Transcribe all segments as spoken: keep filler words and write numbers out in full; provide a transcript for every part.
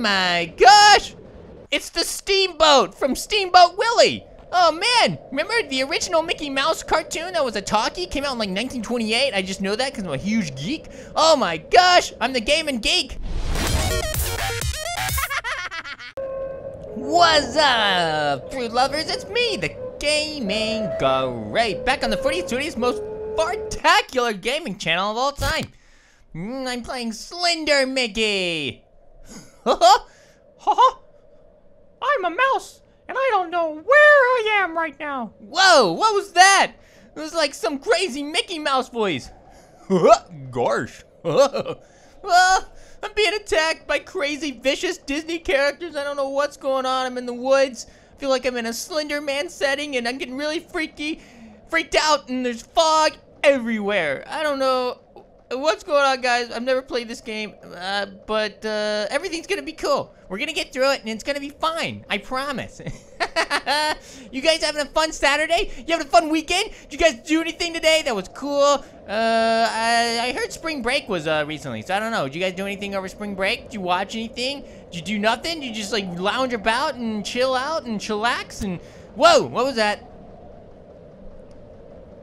my gosh! It's the Steamboat from Steamboat Willie! Oh man, remember the original Mickey Mouse cartoon that was a talkie? Came out in like nineteen twenty-eight, I just know that because I'm a huge geek. Oh my gosh, I'm the Gaming Geek! What's up, fruit lovers? It's me, the Gaming Grape, back on the forty-two's most fartacular gaming channel of all time. Mm, I'm playing Slender Mickey. I'm a mouse, and I don't know where I am right now. Whoa, what was that? It was like some crazy Mickey Mouse voice. Gosh. Well, I'm being attacked by crazy, vicious Disney characters. I don't know what's going on. I'm in the woods. I feel like I'm in a Slender Man setting, and I'm getting really freaky, freaked out, and there's fog everywhere. I don't know what's going on, guys. I've never played this game, uh, but uh, everything's gonna be cool. We're gonna get through it, and it's gonna be fine. I promise. You guys having a fun Saturday? You having a fun weekend? Did you guys do anything today that was cool? Uh, I, I heard spring break was uh, recently, so I don't know. Did you guys do anything over spring break? Did you watch anything? Did you do nothing? Did you just like lounge about and chill out and chillax and... Whoa, what was that?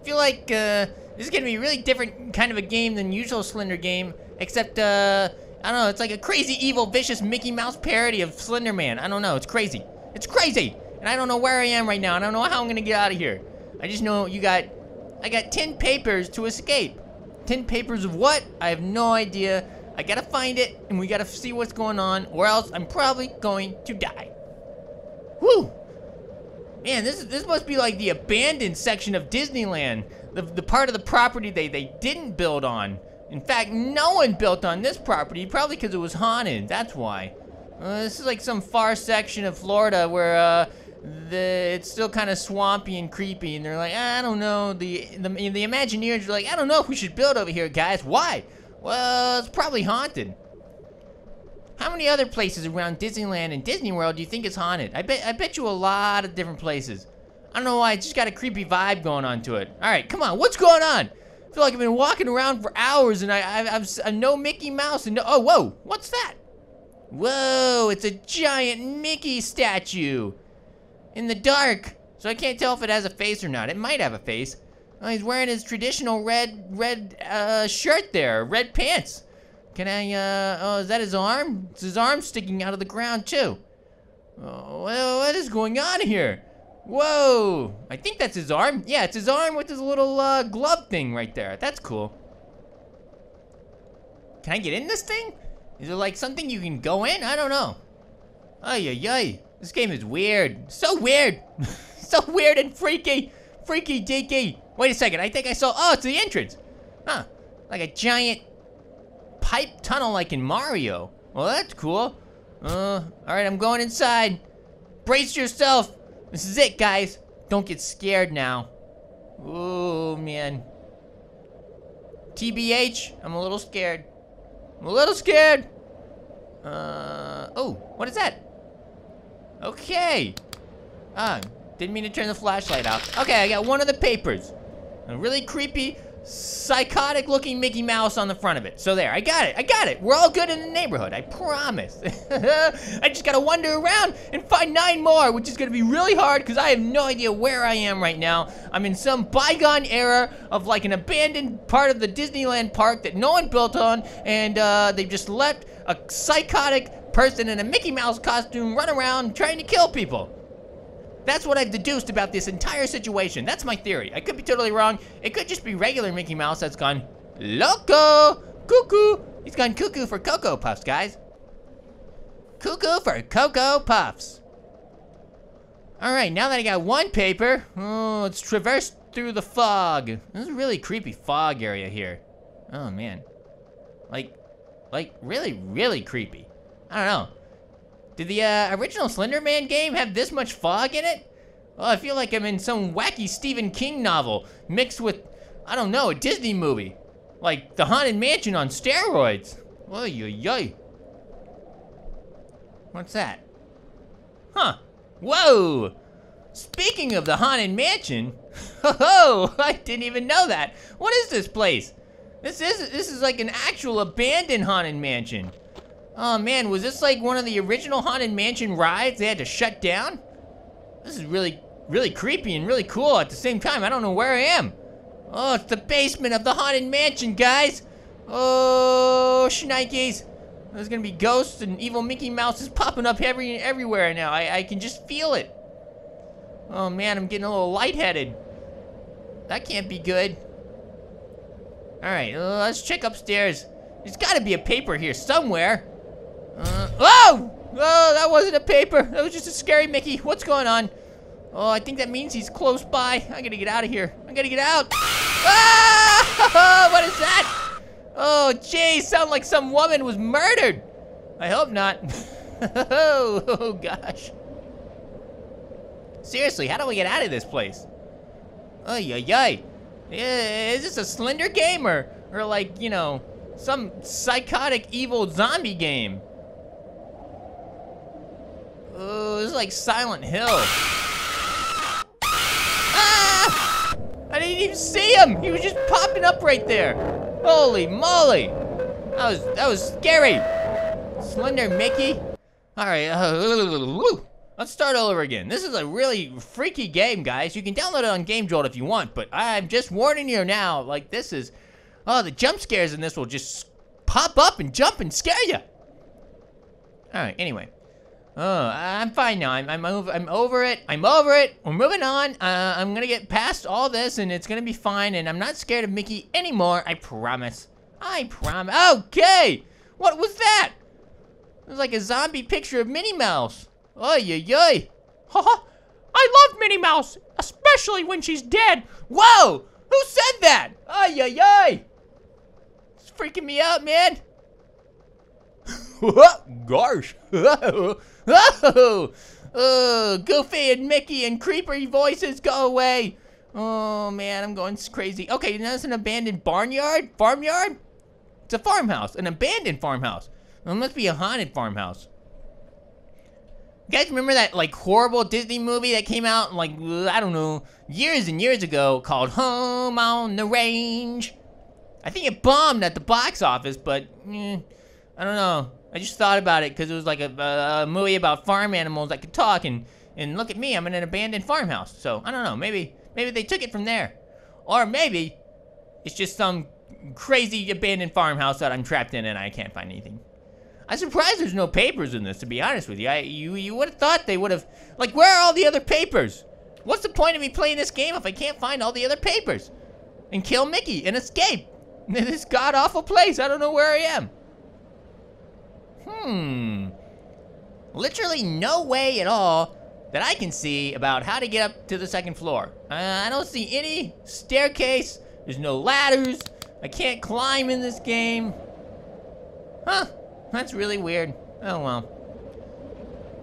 I feel like uh, this is gonna be a really different kind of a game than usual Slender game, except uh, I don't know, it's like a crazy, evil, vicious Mickey Mouse parody of Slender Man. I don't know, it's crazy. It's crazy! And I don't know where I am right now. I don't know how I'm gonna get out of here. I just know you got, I got ten papers to escape. ten papers of what? I have no idea. I gotta find it, and we gotta see what's going on, or else I'm probably going to die. Whew! Man, this this must be like the abandoned section of Disneyland. The, the part of the property they, they didn't build on. In fact, no one built on this property, probably because it was haunted, that's why. Uh, this is like some far section of Florida where, uh, The, it's still kind of swampy and creepy, and they're like, I don't know. The, the the Imagineers are like, I don't know if we should build over here, guys. Why? Well, it's probably haunted. How many other places around Disneyland and Disney World do you think is haunted? I bet I bet you a lot of different places. I don't know why. It's just got a creepy vibe going on to it. All right, come on. What's going on? I feel like I've been walking around for hours, and I I I've, I know Mickey Mouse, and no, oh whoa, what's that? Whoa, it's a giant Mickey statue. In the dark, so I can't tell if it has a face or not. It might have a face. Oh, he's wearing his traditional red red uh, shirt there, red pants. Can I, uh, oh, is that his arm? It's his arm sticking out of the ground too. Oh, what is going on here? Whoa, I think that's his arm. Yeah, it's his arm with his little uh, glove thing right there. That's cool. Can I get in this thing? Is it like something you can go in? I don't know. Ay, ay, ay. This game is weird. So weird. So weird and freaky. Freaky deaky. Wait a second. I think I saw... Oh, it's the entrance. Huh. Like a giant pipe tunnel like in Mario. Well, that's cool. Uh, Alright, I'm going inside. Brace yourself. This is it, guys. Don't get scared now. Oh, man. T B H, I'm a little scared. I'm a little scared. Uh, oh, what is that? Okay. Ah, didn't mean to turn the flashlight out. Okay, I got one of the papers. A really creepy, psychotic-looking Mickey Mouse on the front of it. So there, I got it, I got it. We're all good in the neighborhood, I promise. I just gotta wander around and find nine more, which is gonna be really hard because I have no idea where I am right now. I'm in some bygone era of like an abandoned part of the Disneyland park that no one built on, and uh, they've just left a psychotic person in a Mickey Mouse costume run around trying to kill people. That's what I've deduced about this entire situation. That's my theory. I could be totally wrong. It could just be regular Mickey Mouse that's gone loco, cuckoo. He's gone cuckoo for Cocoa Puffs, guys. Cuckoo for Cocoa Puffs. All right, now that I got one paper, oh, let's traverse through the fog. This is a really creepy fog area here. Oh man, like, like really, really creepy. I don't know. Did the uh, original Slender Man game have this much fog in it? Well, I feel like I'm in some wacky Stephen King novel mixed with, I don't know, a Disney movie. Like The Haunted Mansion on steroids. Oy, oy, oy. What's that? Huh. Whoa! Speaking of The Haunted Mansion, oh, I didn't even know that. What is this place? This is, this is like an actual abandoned Haunted Mansion. Oh man, was this like one of the original Haunted Mansion rides they had to shut down? This is really, really creepy and really cool at the same time. I don't know where I am. Oh, it's the basement of the Haunted Mansion, guys. Oh, shnikes. There's gonna be ghosts and evil Mickey Mouse is popping up every everywhere now. I, I can just feel it. Oh man, I'm getting a little lightheaded. That can't be good. All right, uh, let's check upstairs. There's gotta be a paper here somewhere. Uh, oh! Oh, that wasn't a paper. That was just a scary Mickey. What's going on? Oh, I think that means he's close by. I gotta get out of here. I gotta get out. Ah! What is that? Oh, geez, sound like some woman was murdered. I hope not. oh, oh, gosh. Seriously, how do we get out of this place? Oh, yeah, yeah. Is this a Slender game or, or like, you know, some psychotic evil zombie game? Oh, this is like Silent Hill. Ah! I didn't even see him. He was just popping up right there. Holy moly! That was that was scary. Slender Mickey. All right, uh, let's start all over again. This is a really freaky game, guys. You can download it on Game Jolt if you want, but I'm just warning you now. Like this is, oh, the jump scares in this will just pop up and jump and scare you. All right. Anyway, oh, I'm fine now. I'm I'm over, I'm over it. I'm over it. We're moving on. Uh, I'm gonna get past all this, and it's gonna be fine. And I'm not scared of Mickey anymore. I promise. I promise. Okay. What was that? It was like a zombie picture of Minnie Mouse. Oh yeah yeah. Haha. I love Minnie Mouse, especially when she's dead. Whoa. Who said that? Oh yeah yeah. It's freaking me out, man. Gosh. Oh, oh, Goofy and Mickey and creepy voices, go away. Oh man, I'm going crazy. Okay, now it's an abandoned barnyard, farmyard. It's a farmhouse, an abandoned farmhouse. It must be a haunted farmhouse. You guys remember that like horrible Disney movie that came out like, I don't know, years and years ago called Home on the Range? I think it bombed at the box office, but eh, I don't know. I just thought about it because it was like a, a movie about farm animals that could talk, and and look at me, I'm in an abandoned farmhouse. So I don't know, maybe maybe they took it from there, or maybe it's just some crazy abandoned farmhouse that I'm trapped in and I can't find anything. I'm surprised there's no papers in this, to be honest with you. I you you would have thought they would have, like, where are all the other papers? What's the point of me playing this game if I can't find all the other papers and kill Mickey and escape this god awful place? I don't know where I am. Hmm. Literally no way at all that I can see about how to get up to the second floor. Uh, I don't see any staircase. There's no ladders. I can't climb in this game. Huh. That's really weird. Oh, well.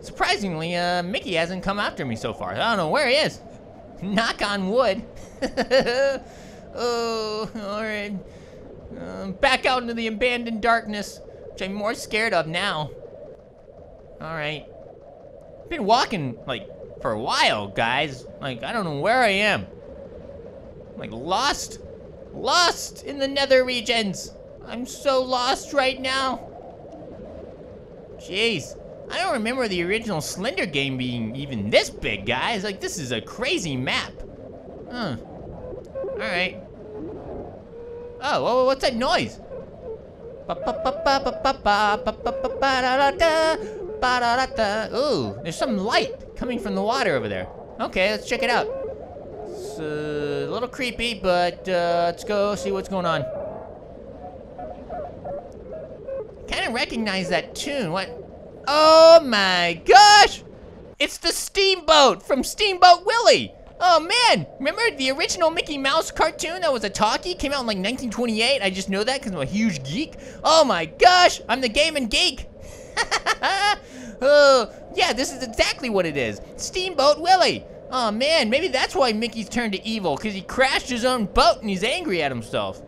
Surprisingly, uh, Mickey hasn't come after me so far. I don't know where he is. Knock on wood. Oh, all right. Uh, back out into the abandoned darkness. I'm more scared of now. All right, I've been walking like for a while, guys. Like I don't know where I am. I'm, like lost, lost in the nether regions. I'm so lost right now. Jeez, I don't remember the original Slender game being even this big, guys. Like this is a crazy map. Huh. All right. Oh, what's that noise? Ooh, there's some light coming from the water over there. Okay, let's check it out. It's a little creepy, but uh, let's go see what's going on. Kind of recognize that tune. What? Oh my gosh! It's the Steamboat from Steamboat Willie. Oh man, remember the original Mickey Mouse cartoon that was a talkie? Came out in like nineteen twenty-eight, I just know that because I'm a huge geek. Oh my gosh, I'm the Gaming Geek. Oh, yeah, this is exactly what it is. Steamboat Willie. Oh man, maybe that's why Mickey's turned to evil, because he crashed his own boat and he's angry at himself.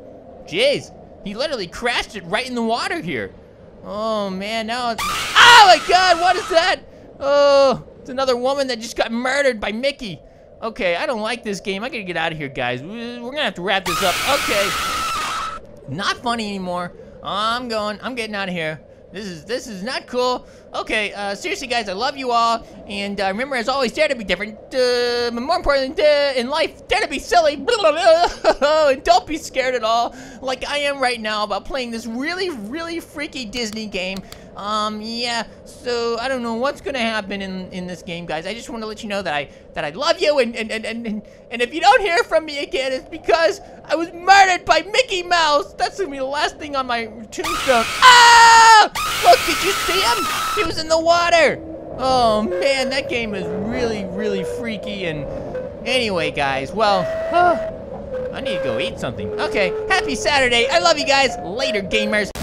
Jeez, he literally crashed it right in the water here. Oh man, now it's, oh my god, what is that? Oh, it's another woman that just got murdered by Mickey. Okay, I don't like this game. I gotta get out of here, guys. We're gonna have to wrap this up. Okay. Not funny anymore. I'm going, I'm getting out of here. This is this is not cool. Okay, uh, seriously, guys, I love you all, and uh, remember, as always, dare to be different. Uh, but more importantly, uh, in life, dare to be silly, blah, blah, blah, and don't be scared at all, like I am right now about playing this really, really freaky Disney game. Um, yeah. So I don't know what's gonna happen in in this game, guys. I just want to let you know that I that I love you, and and and and and if you don't hear from me again, it's because I was murdered by Mickey Mouse. That's gonna be the last thing on my tombstone. Ah! Look, did you see him? He was in the water. Oh man, that game is really, really freaky. And anyway, guys, well, huh, I need to go eat something. Okay, happy Saturday. I love you guys. Later, gamers.